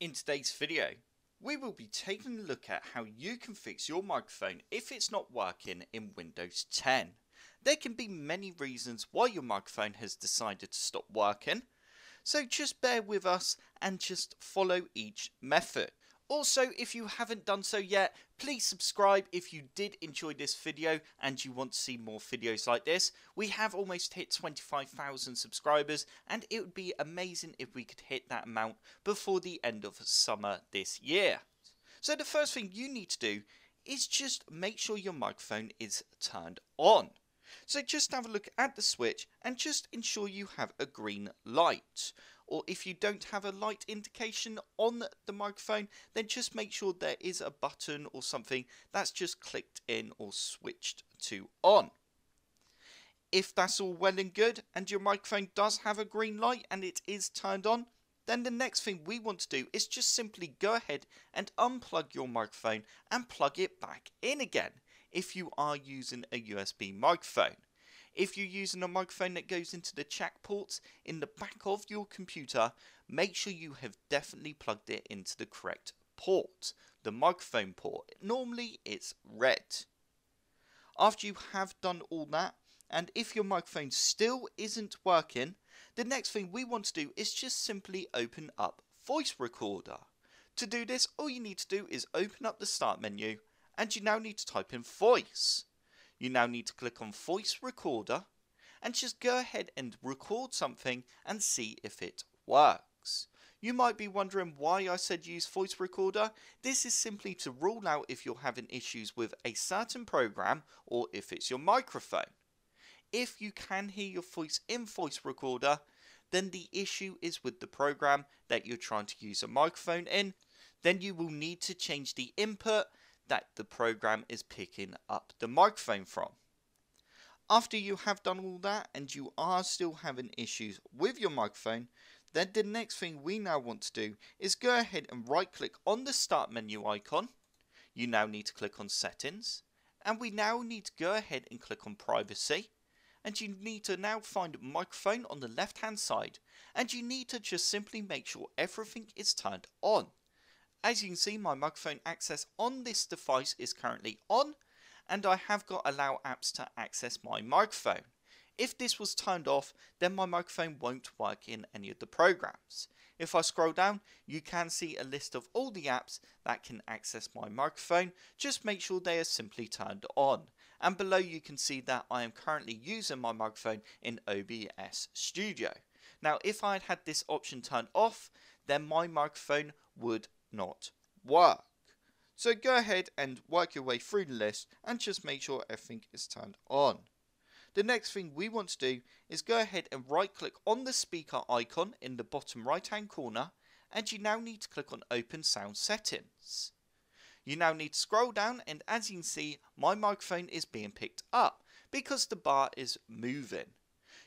In today's video, we will be taking a look at how you can fix your microphone if it's not working in Windows 10. There can be many reasons why your microphone has decided to stop working, so just bear with us and just follow each method. Also, if you haven't done so yet, please subscribe if you did enjoy this video and you want to see more videos like this. We have almost hit 25,000 subscribers and it would be amazing if we could hit that amount before the end of summer this year. So the first thing you need to do is just make sure your microphone is turned on. So just have a look at the switch and just ensure you have a green light. Or if you don't have a light indication on the microphone, then just make sure there is a button or something that's just clicked in or switched to on. If that's all well and good and your microphone does have a green light and it is turned on, then the next thing we want to do is just simply go ahead and unplug your microphone and plug it back in again if you are using a USB microphone. If you're using a microphone that goes into the jack ports in the back of your computer, make sure you have definitely plugged it into the correct port, the microphone port. Normally it's red. After you have done all that, and if your microphone still isn't working, the next thing we want to do is just simply open up Voice Recorder. To do this, all you need to do is open up the start menu and you now need to type in voice. You now need to click on Voice Recorder and just go ahead and record something and see if it works. You might be wondering why I said use Voice Recorder. This is simply to rule out if you're having issues with a certain program or if it's your microphone. If you can hear your voice in Voice Recorder, then the issue is with the program that you're trying to use a microphone in. Then you will need to change the input that the program is picking up the microphone from. After you have done all that and you are still having issues with your microphone, then the next thing we now want to do is go ahead and right click on the start menu icon. You now need to click on settings and we now need to go ahead and click on privacy, and you need to now find microphone on the left hand side and you need to just simply make sure everything is turned on. As you can see, my microphone access on this device is currently on and I have got allow apps to access my microphone. If this was turned off, then my microphone won't work in any of the programs. If I scroll down, you can see a list of all the apps that can access my microphone. Just make sure they are simply turned on. And below you can see that I am currently using my microphone in OBS Studio. Now, if I had this option turned off, then my microphone would not work. So go ahead and work your way through the list and just make sure everything is turned on. The next thing we want to do is go ahead and right click on the speaker icon in the bottom right hand corner and you now need to click on open sound settings. You now need to scroll down and as you can see, my microphone is being picked up because the bar is moving.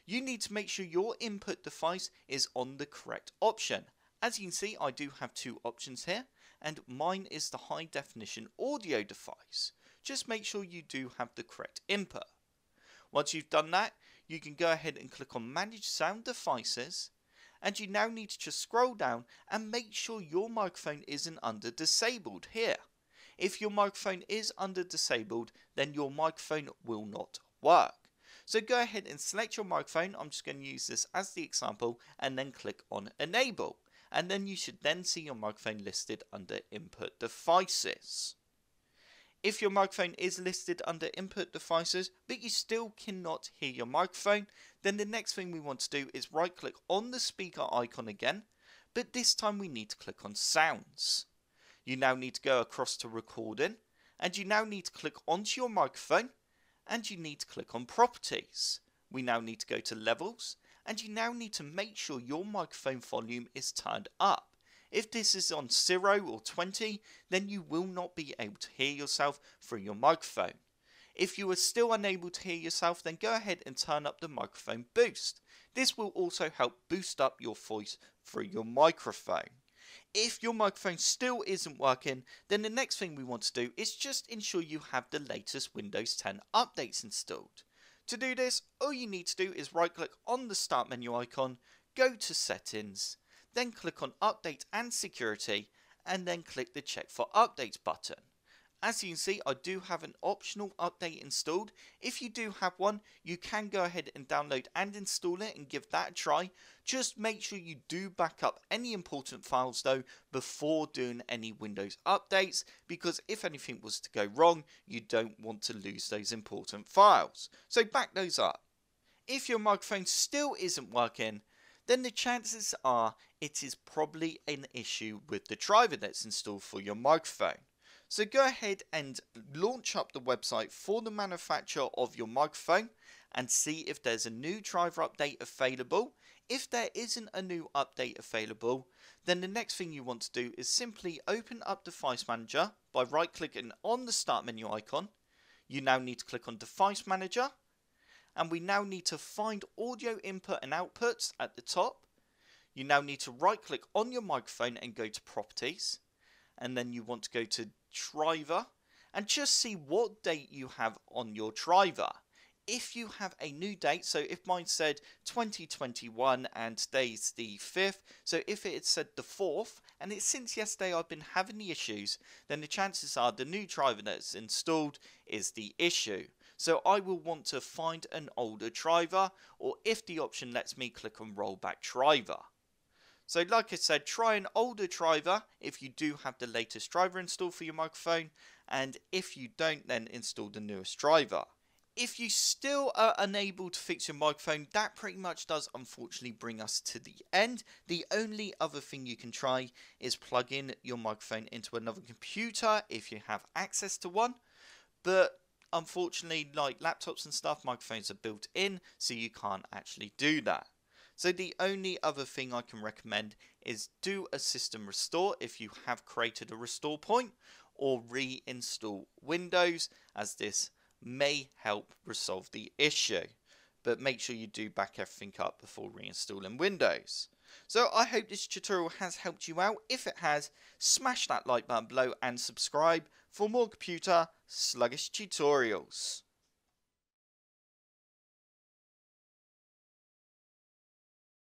You need to make sure your input device is on the correct option. As you can see, I do have two options here and mine is the high definition audio device. Just make sure you do have the correct input. Once you've done that, you can go ahead and click on manage sound devices and you now need to just scroll down and make sure your microphone isn't under disabled here. If your microphone is under disabled, then your microphone will not work. So go ahead and select your microphone. I'm just going to use this as the example and then click on enable. And then you should then see your microphone listed under input devices. If your microphone is listed under input devices, but you still cannot hear your microphone, then the next thing we want to do is right click on the speaker icon again, but this time we need to click on sounds. You now need to go across to recording and you now need to click onto your microphone and you need to click on properties. We now need to go to levels. And you now need to make sure your microphone volume is turned up. If this is on 0 or 20, then you will not be able to hear yourself through your microphone. If you are still unable to hear yourself, then go ahead and turn up the microphone boost. This will also help boost up your voice through your microphone. If your microphone still isn't working, then the next thing we want to do is just ensure you have the latest Windows 10 updates installed. To do this, all you need to do is right click on the start menu icon, go to settings, then click on Update and Security, and then click the Check for Updates button. As you can see, I do have an optional update installed. If you do have one, you can go ahead and download and install it and give that a try. Just make sure you do back up any important files though before doing any Windows updates, because if anything was to go wrong, you don't want to lose those important files. So back those up. If your microphone still isn't working, then the chances are it is probably an issue with the driver that's installed for your microphone. So go ahead and launch up the website for the manufacturer of your microphone and see if there's a new driver update available. If there isn't a new update available, then the next thing you want to do is simply open up Device Manager by right clicking on the start menu icon. You now need to click on Device Manager, and we now need to find audio input and outputs at the top. You now need to right click on your microphone and go to Properties, and then you want to go to Driver and just see what date you have on your driver. If you have a new date, so if mine said 2021 and today's the 5th, so if it had said the 4th and it's since yesterday I've been having the issues, then the chances are the new driver that's installed is the issue. So I will want to find an older driver, or if the option lets me, click on Rollback Driver. So like I said, try an older driver if you do have the latest driver installed for your microphone, and if you don't, then install the newest driver. If you still are unable to fix your microphone, that pretty much does unfortunately bring us to the end. The only other thing you can try is plug in your microphone into another computer if you have access to one, but unfortunately, like laptops and stuff, microphones are built in, so you can't actually do that. So the only other thing I can recommend is do a system restore if you have created a restore point, or reinstall Windows, as this may help resolve the issue. But make sure you do back everything up before reinstalling Windows. So I hope this tutorial has helped you out. If it has, smash that like button below and subscribe for more computer sluggish tutorials.